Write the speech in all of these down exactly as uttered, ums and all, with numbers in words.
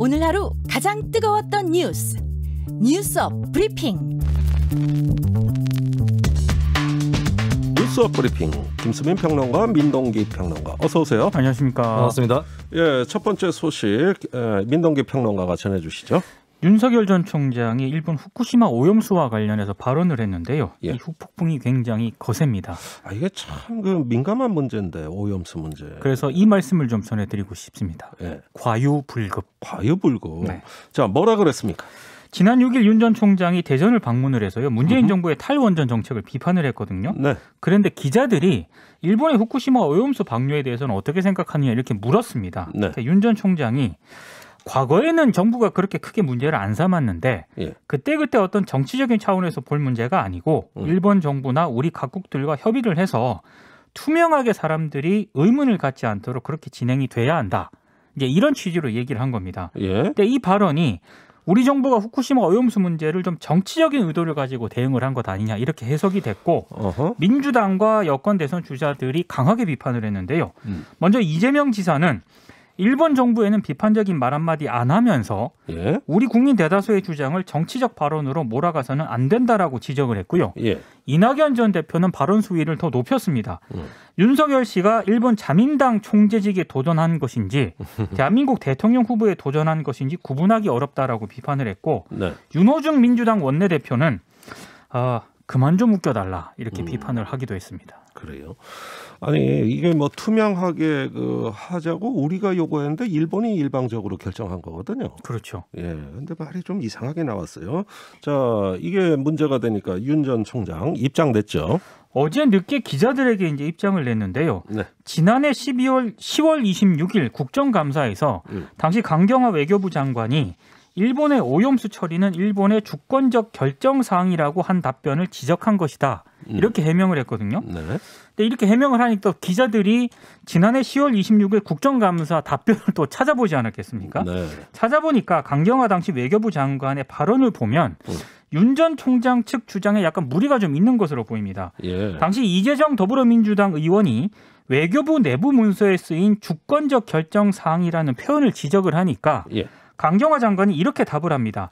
오늘 하루 가장 뜨거웠던 뉴스 뉴스업 브리핑. 뉴스업 브리핑 김수민 평론가, 민동기 평론가 어서 오세요. 안녕하십니까. 반갑습니다. 예, 첫 번째 소식 예, 민동기 평론가가 전해주시죠. 윤석열 전 총장이 일본 후쿠시마 오염수와 관련해서 발언을 했는데요. 예. 이 후폭풍이 굉장히 거셉니다. 아, 이게 참 그 민감한 문제인데 오염수 문제. 그래서 이 말씀을 좀 전해드리고 싶습니다. 예. 과유불급. 과유불급. 네. 자, 뭐라 그랬습니까? 지난 육 일 윤 전 총장이 대전을 방문을 해서요. 문재인 으흠. 정부의 탈원전 정책을 비판을 했거든요. 네. 그런데 기자들이 일본의 후쿠시마 오염수 방류에 대해서는 어떻게 생각하느냐 이렇게 물었습니다. 네. 그러니까 윤 전 총장이 과거에는 정부가 그렇게 크게 문제를 안 삼았는데 예. 그때그때 어떤 정치적인 차원에서 볼 문제가 아니고 음. 일본 정부나 우리 각국들과 협의를 해서 투명하게 사람들이 의문을 갖지 않도록 그렇게 진행이 돼야 한다. 이제 이런 취지로 얘기를 한 겁니다. 예. 근데 이 발언이 우리 정부가 후쿠시마 오염수 문제를 좀 정치적인 의도를 가지고 대응을 한 것 아니냐 이렇게 해석이 됐고 어허. 민주당과 여권 대선 주자들이 강하게 비판을 했는데요. 음. 먼저 이재명 지사는 일본 정부에는 비판적인 말 한마디 안 하면서 예? 우리 국민 대다수의 주장을 정치적 발언으로 몰아가서는 안 된다라고 지적을 했고요. 예. 이낙연 전 대표는 발언 수위를 더 높였습니다. 음. 윤석열 씨가 일본 자민당 총재직에 도전한 것인지 대한민국 대통령 후보에 도전한 것인지 구분하기 어렵다라고 비판을 했고 네. 윤호중 민주당 원내대표는 어, 그만 좀 웃겨달라 이렇게 음. 비판을 하기도 했습니다. 그래요. 아니 이게 뭐 투명하게 그 하자고 우리가 요구했는데 일본이 일방적으로 결정한 거거든요. 그렇죠. 예. 근데 말이 좀 이상하게 나왔어요. 자, 이게 문제가 되니까 윤 전 총장 입장 냈죠. 어제 늦게 기자들에게 이제 입장을 냈는데요. 네. 지난해 십이월 시월 이십육일 국정감사에서 음. 당시 강경화 외교부 장관이 일본의 오염수 처리는 일본의 주권적 결정사항이라고 한 답변을 지적한 것이다. 이렇게 해명을 했거든요. 네. 근데 이렇게 해명을 하니까 기자들이 지난해 시월 이십육일 국정감사 답변을 또 찾아보지 않았겠습니까? 네. 찾아보니까 강경화 당시 외교부 장관의 발언을 보면 음. 윤 전 총장 측 주장에 약간 무리가 좀 있는 것으로 보입니다. 예. 당시 이재정 더불어민주당 의원이 외교부 내부 문서에 쓰인 주권적 결정사항이라는 표현을 지적을 하니까 예. 강경화 장관이 이렇게 답을 합니다.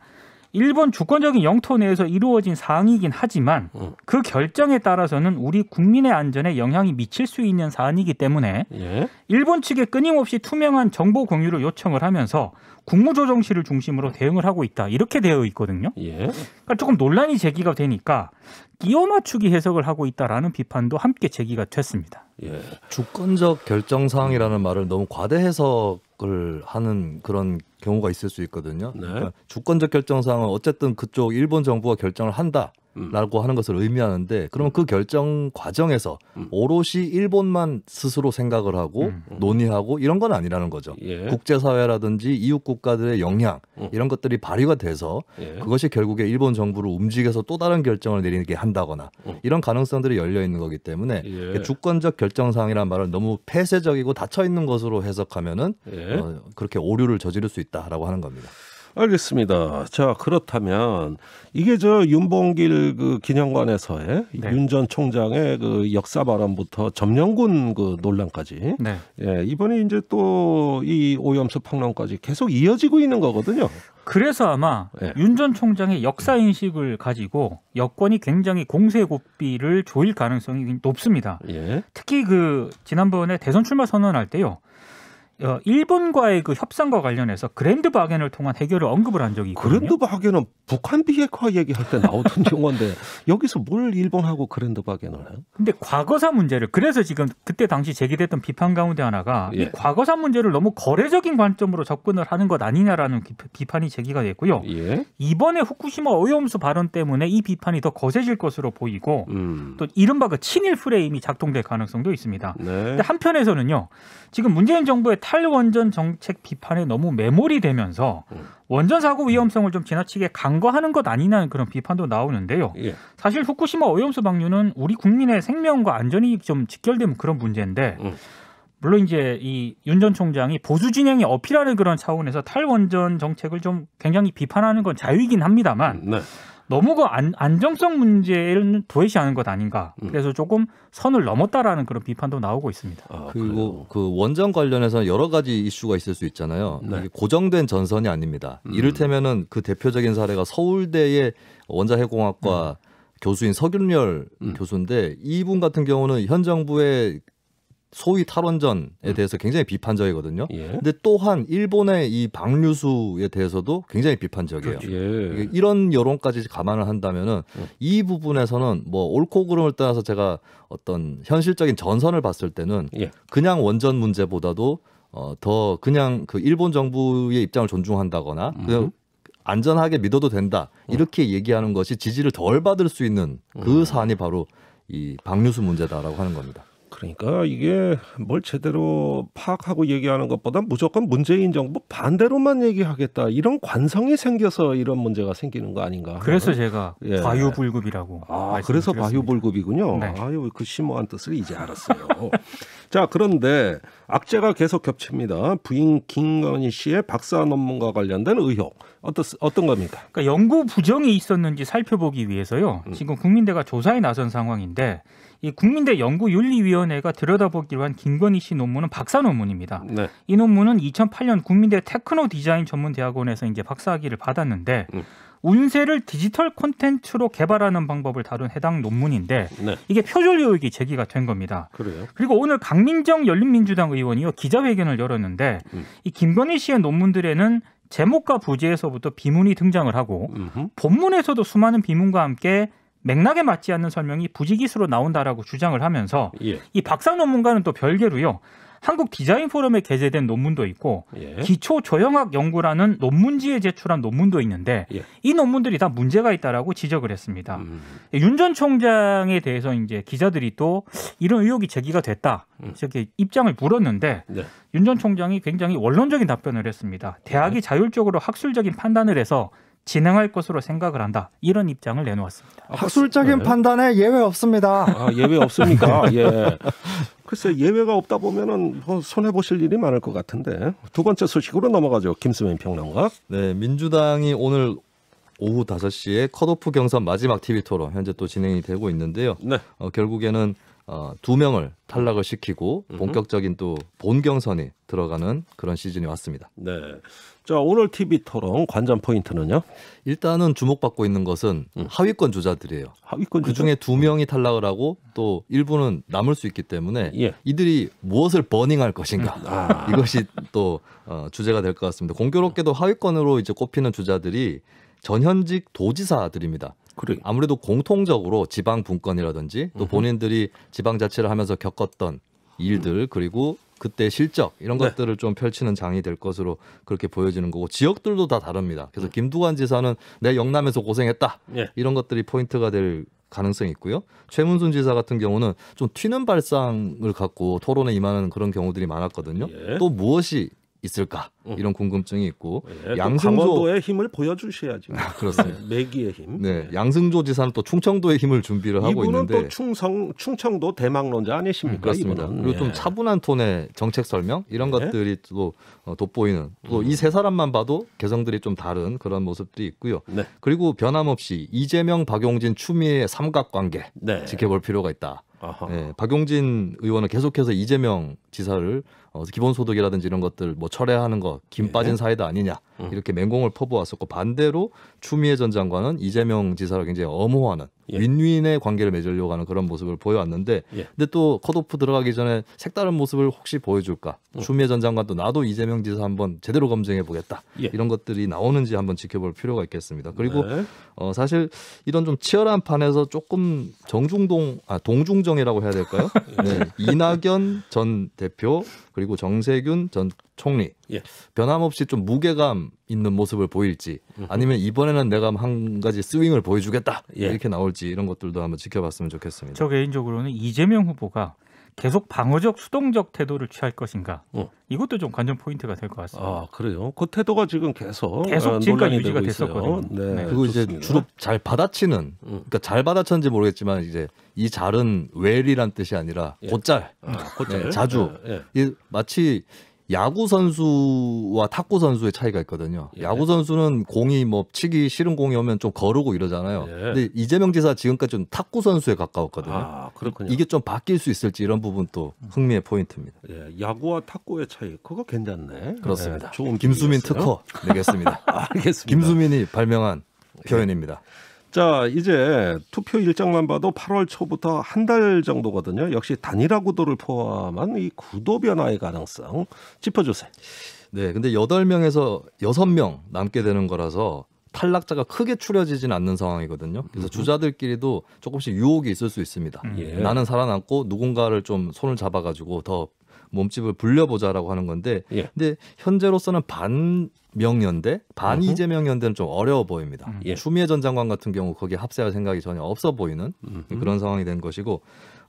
일본 주권적인 영토 내에서 이루어진 사항이긴 하지만 그 결정에 따라서는 우리 국민의 안전에 영향이 미칠 수 있는 사안이기 때문에 예? 일본 측에 끊임없이 투명한 정보 공유를 요청을 하면서 국무조정실을 중심으로 대응을 하고 있다. 이렇게 되어 있거든요. 예? 그러니까 조금 논란이 제기가 되니까 끼워 맞추기 해석을 하고 있다라는 비판도 함께 제기가 됐습니다. 예. 주권적 결정사항이라는 말을 너무 과대 해석을 하는 그런 경우가 있을 수 있거든요. 네. 그러니까 주권적 결정사항은 어쨌든 그쪽 일본 정부가 결정을 한다라고 음. 하는 것을 의미하는데 그러면 그 결정 과정에서 음. 오롯이 일본만 스스로 생각을 하고 음. 논의하고 이런 건 아니라는 거죠. 예. 국제사회라든지 이웃 국가들의 영향 음. 이런 것들이 발휘가 돼서 예. 그것이 결국에 일본 정부를 움직여서 또 다른 결정을 내리게 한다거나 음. 이런 가능성들이 열려 있는 거기 때문에 예. 주권적 결정사항이라는 말을 너무 폐쇄적이고 닫혀있는 것으로 해석하면은 예. 어, 그렇게 오류를 저지를 수 있다. 라고 하는 겁니다. 알겠습니다. 자, 그렇다면 이게 저 윤봉길 그 기념관에서의 네. 윤 전 총장의 그 역사 발언부터 점령군 그 논란까지 네. 예, 이번에 이제 또 이 오염수 폭로까지 계속 이어지고 있는 거거든요. 그래서 아마 예. 윤 전 총장의 역사 인식을 가지고 여권이 굉장히 공세 고삐를 조일 가능성이 높습니다. 예. 특히 그 지난번에 대선 출마 선언할 때요. 어, 일본과의 그 협상과 관련해서 그랜드 바겐을 통한 해결을 언급을 한 적이 있거든요. 그랜드 바겐은 북한 비핵화 얘기할 때 나오던 용어인데 여기서 뭘 일본하고 그랜드 바겐을 해요? 근데 과거사 문제를 그래서 지금 그때 당시 제기됐던 비판 가운데 하나가 예. 이 과거사 문제를 너무 거래적인 관점으로 접근을 하는 것 아니냐라는 비판이 제기가 됐고요. 예. 이번에 후쿠시마 오염수 발언 때문에 이 비판이 더 거세질 것으로 보이고 음. 또 이른바 그 친일 프레임이 작동될 가능성도 있습니다. 네. 근데 한편에서는요. 지금 문재인 정부의 탈원전 정책 비판에 너무 매몰이 되면서 원전 사고 위험성을 좀 지나치게 간과하는 것 아니냐는 그런 비판도 나오는데요. 예. 사실 후쿠시마 오염수 방류는 우리 국민의 생명과 안전이 좀 직결되는 그런 문제인데 음. 물론 이제 이 윤 전 총장이 보수 진영이 어필하는 그런 차원에서 탈원전 정책을 좀 굉장히 비판하는 건 자유이긴 합니다만 네. 너무 그 안, 안정성 문제를 도외시하는 것 아닌가. 그래서 조금 선을 넘었다라는 그런 비판도 나오고 있습니다. 아, 그리고 그 원전 관련해서는 여러 가지 이슈가 있을 수 있잖아요. 네. 이게 고정된 전선이 아닙니다. 음. 이를테면은 그 대표적인 사례가 서울대의 원자핵공학과 음. 교수인 서균렬 음. 교수인데, 이분 같은 경우는 현 정부의 소위 탈원전에 음. 대해서 굉장히 비판적이거든요. 예. 근데 또한 일본의 이 방류수에 대해서도 굉장히 비판적이에요. 예. 이런 여론까지 감안을 한다면은 음. 이 부분에서는 뭐 옳고 그름을 떠나서 제가 어떤 현실적인 전선을 봤을 때는 예. 그냥 원전 문제보다도 어 더 그냥 그 일본 정부의 입장을 존중한다거나 음. 그냥 안전하게 믿어도 된다 이렇게 음. 얘기하는 것이 지지를 덜 받을 수 있는 그 음. 사안이 바로 이 방류수 문제다라고 하는 겁니다. 그러니까 이게 뭘 제대로 파악하고 얘기하는 것보다 무조건 문재인 정부 반대로만 얘기하겠다 이런 관성이 생겨서 이런 문제가 생기는 거 아닌가. 그래서 제가 예. 과유불급이라고. 아, 그래서 과유불급이군요. 네. 아유, 그 심오한 뜻을 이제 알았어요. 자, 그런데 악재가 계속 겹칩니다. 부인 김건희 씨의 박사 논문과 관련된 의혹. 어떤, 어떤 겁니까? 그러니까 연구 부정이 있었는지 살펴보기 위해서요. 음. 지금 국민대가 조사에 나선 상황인데, 이 국민대 연구윤리위원회가 들여다보기로 한 김건희 씨 논문은 박사 논문입니다. 네. 이 논문은 이천팔 년 국민대 테크노 디자인 전문대학원에서 이제 박사학위를 받았는데 음. 운세를 디지털 콘텐츠로 개발하는 방법을 다룬 해당 논문인데 네. 이게 표절 의혹이 제기가 된 겁니다. 그래요? 그리고 오늘 강민정 열린민주당 의원이요 기자회견을 열었는데 음. 이 김건희 씨의 논문들에는 제목과 부제에서부터 비문이 등장을 하고 음흠. 본문에서도 수많은 비문과 함께 맥락에 맞지 않는 설명이 부지기수로 나온다라고 주장을 하면서 예. 이 박사 논문과는 또 별개로요. 한국 디자인 포럼에 게재된 논문도 있고 예. 기초 조형학 연구라는 논문지에 제출한 논문도 있는데 예. 이 논문들이 다 문제가 있다라고 지적을 했습니다. 음. 윤 전 총장에 대해서 이제 기자들이 또 이런 의혹이 제기가 됐다 음. 이렇게 입장을 물었는데 네. 윤 전 총장이 굉장히 원론적인 답변을 했습니다. 대학이 네. 자율적으로 학술적인 판단을 해서 진행할 것으로 생각을 한다. 이런 입장을 내놓았습니다. 학술적인 네. 판단에 예외 없습니다. 아, 예외 없습니까? 예. 글쎄 예외가 없다 보면은 뭐 손해 보실 일이 많을 것 같은데. 두 번째 소식으로 넘어가죠. 김수민 평론가. 네, 민주당이 오늘 오후 다섯 시에 컷오프 경선 마지막 티비 토론 현재 또 진행이 되고 있는데요. 네. 어, 결국에는 어, 두 명을 탈락을 시키고 본격적인 또 본 경선에 들어가는 그런 시즌이 왔습니다. 네. 자, 오늘 티비 토론 관전 포인트는요? 일단은 주목받고 있는 것은 음. 하위권 주자들이에요. 하위권 주자? 그중에 두 명이 탈락을 하고 또 일부는 남을 수 있기 때문에 예. 이들이 무엇을 버닝할 것인가 아. 이것이 또 어, 주제가 될 것 같습니다. 공교롭게도 하위권으로 이제 꼽히는 주자들이 전현직 도지사들입니다. 그래. 아무래도 공통적으로 지방 분권이라든지 또 본인들이 지방자치를 하면서 겪었던 일들 그리고 그때 실적 이런 네. 것들을 좀 펼치는 장이 될 것으로 그렇게 보여지는 거고 지역들도 다 다릅니다. 그래서 김두관 지사는 내 영남에서 고생했다 네. 이런 것들이 포인트가 될 가능성이 있고요. 최문순 지사 같은 경우는 좀 튀는 발상을 갖고 토론에 임하는 그런 경우들이 많았거든요. 예. 또 무엇이 있을까 이런 궁금증이 있고 예, 양승조 강원도의 힘을 보여주셔야지. 아, 그렇습니다. 매기의 힘. 네, 양승조 지사는 또 충청도의 힘을 준비를 하고 이분은 있는데 이분은 또 충성 충청도 대망론자 아니십니까? 그렇습니다. 이분은. 그리고 좀 차분한 톤의 정책 설명 이런 예. 것들이 또 돋보이는 또 이 세 사람만 봐도 개성들이 좀 다른 그런 모습들이 있고요. 네. 그리고 변함없이 이재명, 박용진, 추미애 삼각관계 네. 지켜볼 필요가 있다. 네, 박용진 의원은 계속해서 이재명 지사를 어, 기본소득이라든지 이런 것들 뭐 철회하는 거 김 빠진 예. 사이다 아니냐 음. 이렇게 맹공을 퍼부었었고 반대로 추미애 전 장관은 이재명 지사를 굉장히 엄호하는 예. 윈윈의 관계를 맺으려고 하는 그런 모습을 보여왔는데 예. 근데 또 컷오프 들어가기 전에 색다른 모습을 혹시 보여줄까 음. 추미애 전 장관도 나도 이재명 지사 한번 제대로 검증해보겠다 예. 이런 것들이 나오는지 한번 지켜볼 필요가 있겠습니다. 그리고 네. 어, 사실 이런 좀 치열한 판에서 조금 정중동 아 동중정이라고 해야 될까요? 네. 이낙연 전 대표 그리고 정세균 전 총리 예. 변함없이 좀 무게감 있는 모습을 보일지 아니면 이번에는 내가 한 가지 스윙을 보여주겠다 예. 이렇게 나올지 이런 것들도 한번 지켜봤으면 좋겠습니다. 저 개인적으로는 이재명 후보가 계속 방어적 수동적 태도를 취할 것인가 어. 이것도 좀 관전 포인트가 될 것 같습니다. 아 그래요? 그 태도가 지금 계속 계속 지금까지 아, 유지가 됐었거든요. 네, 네, 그리고 좋습니다. 이제 주로 잘 받아치는 음. 그러니까 잘 받아쳤는지 모르겠지만 이제 이 잘은 웰이란 뜻이 아니라 곧잘 예. 아, 네, 자주 예. 예. 마치 야구 선수와 탁구 선수의 차이가 있거든요. 예. 야구 선수는 공이 뭐 치기 싫은 공이 오면 좀 거르고 이러잖아요. 예. 근데 이재명 지사 지금까지 좀 탁구 선수에 가까웠거든요. 아, 그렇군요. 이게 좀 바뀔 수 있을지 이런 부분도 흥미의 포인트입니다. 예. 야구와 탁구의 차이 그거 괜찮네. 그렇습니다. 예. 좋은 김수민 특허 내겠습니다. 알겠습니다. 김수민이 발명한 표현입니다. 예. 자, 이제 투표 일정만 봐도 팔월 초부터 한 달 정도거든요. 역시 단일화 구도를 포함한 이 구도 변화의 가능성 짚어주세요. 네, 근데 여덟 명에서 여섯 명 남게 되는 거라서 탈락자가 크게 추려지진 않는 상황이거든요. 그래서 주자들끼리도 조금씩 유혹이 있을 수 있습니다. 예. 나는 살아남고 누군가를 좀 손을 잡아가지고 더 몸집을 불려보자라고 하는 건데, 예. 근데 현재로서는 반 명연대, 반 음흠. 이재명 연대는 좀 어려워 보입니다. 음. 예. 추미애 전 장관 같은 경우 거기에 합세할 생각이 전혀 없어 보이는 음흠. 그런 상황이 된 것이고,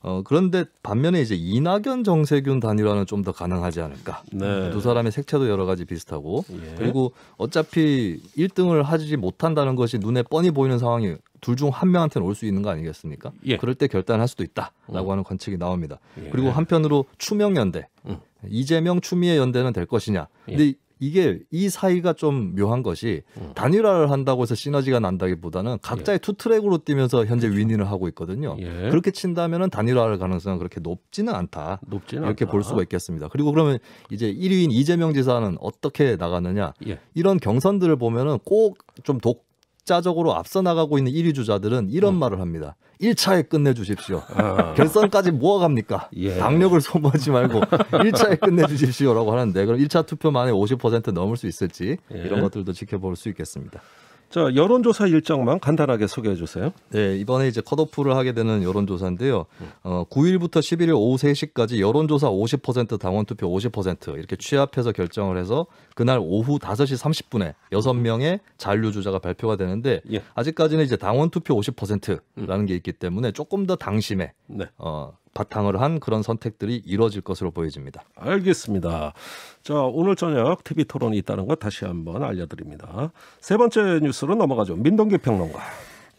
어, 그런데 반면에 이제 이낙연 정세균 단일화는 좀 더 가능하지 않을까. 네. 두 사람의 색채도 여러 가지 비슷하고, 예. 그리고 어차피 일 등을 하지 못한다는 것이 눈에 뻔히 보이는 상황이 둘 중 한 명한테는 올 수 있는 거 아니겠습니까? 예. 그럴 때 결단할 수도 있다라고 음. 하는 관측이 나옵니다. 예. 그리고 한편으로 추명연대, 음. 이재명 추미애 연대는 될 것이냐. 예. 근데 이게 이 사이가 좀 묘한 것이 음. 단일화를 한다고 해서 시너지가 난다기보다는 각자의 예. 투트랙으로 뛰면서 현재 그렇죠. 윈윈을 하고 있거든요. 예. 그렇게 친다면은 단일화할 가능성은 그렇게 높지는 않다. 높지는 이렇게 않다. 볼 수가 있겠습니다. 그리고 그러면 이제 일 위인 이재명 지사는 어떻게 나가느냐. 예. 이런 경선들을 보면은 꼭 좀 독 자적으로 앞서 나가고 있는 일 위 주자들은 이런 음. 말을 합니다. 일 차에 끝내주십시오. 아. 결선까지 모아갑니까? 예. 당력을 소모하지 말고 일 차에 끝내주십시오라고 하는데 그럼 일 차 투표만에 오십 퍼센트 넘을 수 있을지 예. 이런 것들도 지켜볼 수 있겠습니다. 자, 여론조사 일정만 간단하게 소개해 주세요. 네, 이번에 이제 컷오프를 하게 되는 여론조사인데요. 어, 구일부터 십일일 오후 세 시까지 여론조사 오십 퍼센트, 당원투표 오십 퍼센트 이렇게 취합해서 결정을 해서 그날 오후 다섯 시 삼십 분에 여섯 명의 잔류주자가 발표가 되는데 예. 아직까지는 이제 당원투표 오십 퍼센트라는 음. 게 있기 때문에 조금 더 당심에 네. 어, 바탕을 한 그런 선택들이 이루어질 것으로 보여집니다. 알겠습니다. 자, 오늘 저녁 티비 토론이 있다는 거 다시 한번 알려드립니다. 세 번째 뉴스로 넘어가죠. 민동기 평론가.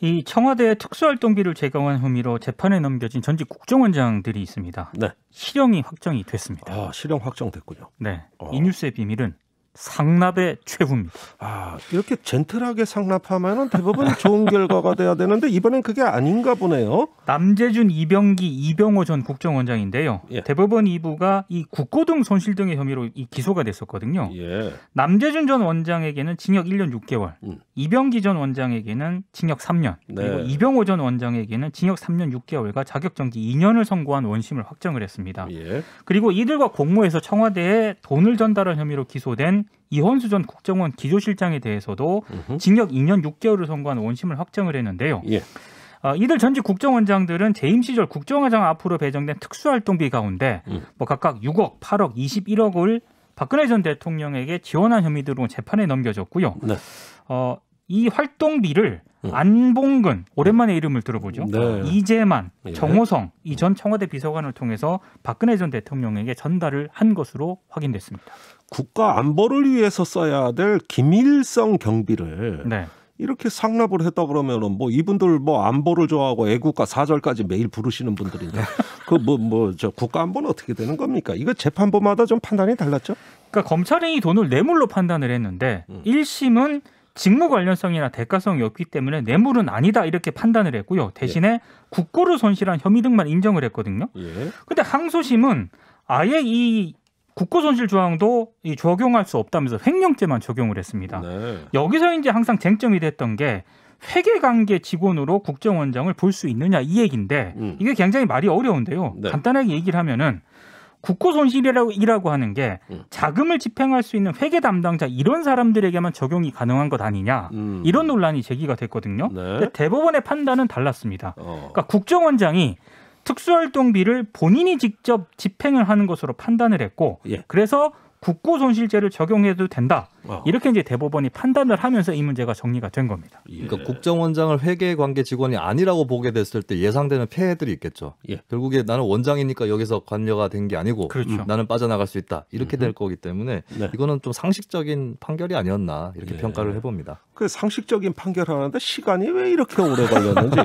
이 청와대 특수활동비를 제공한 혐의로 재판에 넘겨진 전직 국정원장들이 있습니다. 네. 실형이 확정이 됐습니다. 아, 실형 확정됐군요. 네. 어. 이 뉴스의 비밀은 상납의 최후입니다. 아, 이렇게 젠틀하게 상납하면 대부분 좋은 결과가 돼야 되는데 이번엔 그게 아닌가 보네요. 남재준, 이병기, 이병호 전 국정원장인데요. 예. 대법원 이 부가 이 국고등 손실 등의 혐의로 이 기소가 됐었거든요. 예. 남재준 전 원장에게는 징역 일 년 육 개월, 음. 이병기 전 원장에게는 징역 삼 년, 네. 그리고 이병호 전 원장에게는 징역 삼 년 육 개월과 자격정지 이 년을 선고한 원심을 확정을 했습니다. 예. 그리고 이들과 공모해서 청와대에 돈을 전달한 혐의로 기소된 이원수 전 국정원 기조실장에 대해서도 으흠. 징역 이 년 육 개월을 선고한 원심을 확정을 했는데요. 예. 어, 이들 전직 국정원장들은 재임 시절 국정원장 앞으로 배정된 특수활동비 가운데 음. 뭐 각각 육억, 팔억, 이십일억을 박근혜 전 대통령에게 지원한 혐의 등으로 재판에 넘겨졌고요. 네. 어, 이 활동비를 음. 안봉근, 오랜만에 이름을 들어보죠. 네. 이재만, 예. 정호성 이 전 청와대 비서관을 통해서 박근혜 전 대통령에게 전달을 한 것으로 확인됐습니다. 국가 안보를 위해서 써야 될 기밀성 경비를 네. 이렇게 상납을 했다 그러면은 뭐 이분들 뭐 안보를 좋아하고 애국가 사절까지 매일 부르시는 분들인데 그 뭐 뭐 저 국가 안보는 어떻게 되는 겁니까? 이거 재판부마다 좀 판단이 달랐죠? 그러니까 검찰이 이 돈을 뇌물로 판단을 했는데 음. 일 심은 직무 관련성이나 대가성이 없기 때문에 뇌물은 아니다 이렇게 판단을 했고요. 대신에 예. 국고를 손실한 혐의 등만 인정을 했거든요. 그런데 예. 항소심은 아예 이 국고손실 조항도 이 적용할 수 없다면서 횡령죄만 적용을 했습니다. 네. 여기서 이제 항상 쟁점이 됐던 게 회계관계 직원으로 국정원장을 볼 수 있느냐 이 얘기인데 음. 이게 굉장히 말이 어려운데요. 네. 간단하게 얘기를 하면은 국고손실이라고 하는 게 음. 자금을 집행할 수 있는 회계 담당자 이런 사람들에게만 적용이 가능한 것 아니냐 음. 이런 논란이 제기가 됐거든요. 네. 근데 대법원의 판단은 달랐습니다. 어. 그러니까 국정원장이 특수활동비를 본인이 직접 집행을 하는 것으로 판단을 했고 예. 그래서 국고손실죄를 적용해도 된다. 어. 이렇게 이제 대법원이 판단을 하면서 이 문제가 정리가 된 겁니다. 예. 그러니까 국정원장을 회계 관계 직원이 아니라고 보게 됐을 때 예상되는 폐해들이 있겠죠. 예. 결국에 나는 원장이니까 여기서 관여가 된 게 아니고 그렇죠. 나는 빠져나갈 수 있다. 이렇게 음. 될 거기 때문에 네. 이거는 좀 상식적인 판결이 아니었나 이렇게 예. 평가를 해봅니다. 그 상식적인 판결하는데 시간이 왜 이렇게 오래 걸렸는지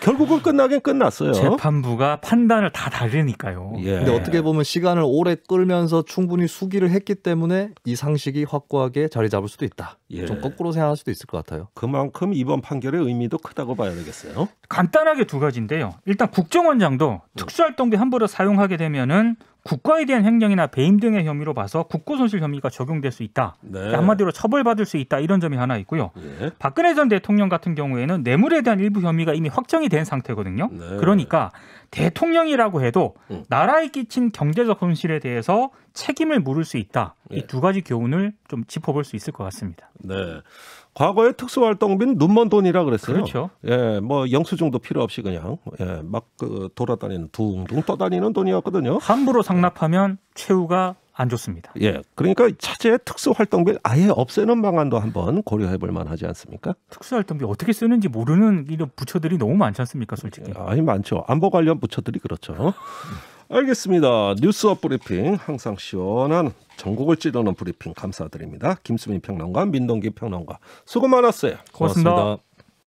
결국은 끝나긴 끝났어요. 재판부가 판단을 다 다르니까요. 예. 근데 어떻게 보면 시간을 오래 끌면서 충분히 수기를 했기 때문에 이 상식이 확고하게 자리 잡을 수도 있다. 예. 좀 거꾸로 생각할 수도 있을 것 같아요. 그만큼 이번 판결의 의미도 크다고 봐야 되겠어요. 간단하게 두 가지인데요. 일단 국정원장도 특수활동비 함부로 사용하게 되면은 국가에 대한 횡령이나 배임 등의 혐의로 봐서 국고손실 혐의가 적용될 수 있다. 네. 한마디로 처벌받을 수 있다. 이런 점이 하나 있고요. 예. 박근혜 전 대통령 같은 경우에는 뇌물에 대한 일부 혐의가 이미 확정이 된 상태거든요. 네. 그러니까 대통령이라고 해도 음. 나라에 끼친 경제적 손실에 대해서 책임을 물을 수 있다. 예. 이 두 가지 교훈을 좀 짚어볼 수 있을 것 같습니다. 네. 과거에 특수활동비는 눈먼 돈이라 그랬어요. 그렇죠. 예, 뭐 영수증도 필요 없이 그냥 예, 막 그 돌아다니는 둥둥 떠다니는 돈이었거든요. 함부로 상납하면 최후가 안 좋습니다. 예, 그러니까 차제에 특수활동비를 아예 없애는 방안도 한번 고려해볼 만하지 않습니까? 특수활동비 어떻게 쓰는지 모르는 이런 부처들이 너무 많지 않습니까, 솔직히? 아니 많죠. 안보 관련 부처들이 그렇죠. 알겠습니다. 뉴스업 브리핑 항상 시원한 전국을 찌르는 브리핑 감사드립니다. 김수민 평론가, 민동기 평론가 수고 많았어요. 고맙습니다. 고맙습니다.